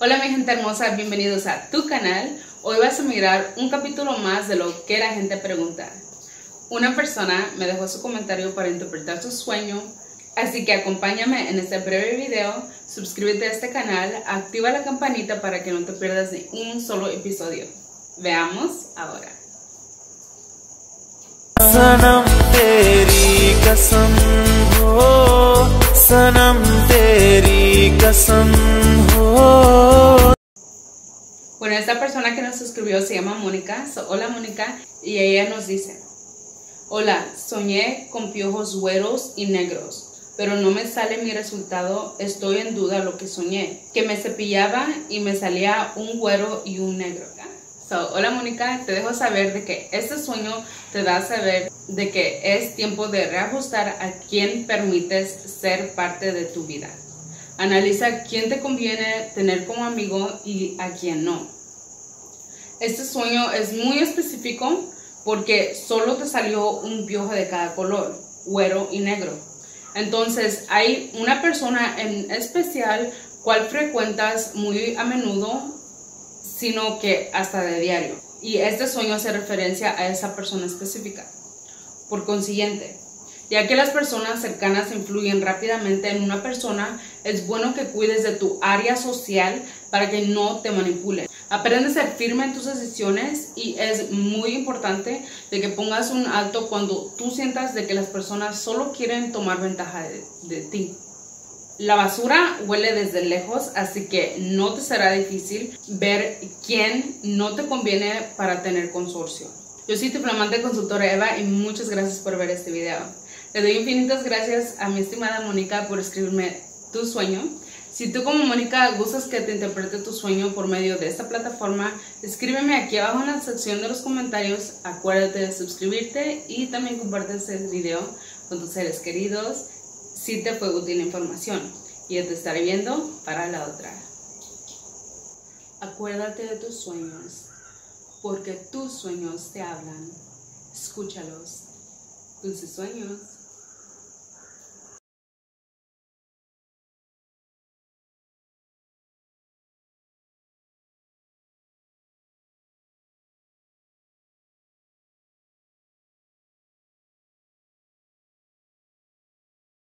Hola mi gente hermosa, bienvenidos a tu canal. Hoy vas a mirar un capítulo más de lo que la gente pregunta. Una persona me dejó su comentario para interpretar su sueño, así que acompáñame en este breve video, suscríbete a este canal, activa la campanita para que no te pierdas ni un solo episodio. Veamos ahora. Sanam Teri Kasam ho, Sanam Teri Kasam ho. Bueno, esta persona que nos suscribió se llama Mónica. Hola Mónica, y ella nos dice: hola, soñé con piojos güeros y negros, pero no me sale mi resultado, estoy en duda lo que soñé, que me cepillaba y me salía un güero y un negro. Hola Mónica, te dejo saber de que este sueño te da a saber de que es tiempo de reajustar a quien permites ser parte de tu vida. Analiza quién te conviene tener como amigo y a quién no. Este sueño es muy específico porque solo te salió un piojo de cada color, güero y negro. Entonces hay una persona en especial cual frecuentas muy a menudo, sino que hasta de diario. Y este sueño hace referencia a esa persona específica. Por consiguiente, ya que las personas cercanas influyen rápidamente en una persona, es bueno que cuides de tu área social para que no te manipulen. Aprende a ser firme en tus decisiones y es muy importante de que pongas un alto cuando tú sientas de que las personas solo quieren tomar ventaja de ti. La basura huele desde lejos, así que no te será difícil ver quién no te conviene para tener consorcio. Yo soy tu flamante consultora Eva y muchas gracias por ver este video. Le doy infinitas gracias a mi estimada Mónica por escribirme tu sueño. Si tú como Mónica gustas que te interprete tu sueño por medio de esta plataforma, escríbeme aquí abajo en la sección de los comentarios. Acuérdate de suscribirte y también comparte este video con tus seres queridos si te fue útil la información, y yo te estaré viendo para la otra. Acuérdate de tus sueños, porque tus sueños te hablan. Escúchalos. Dulces sueños.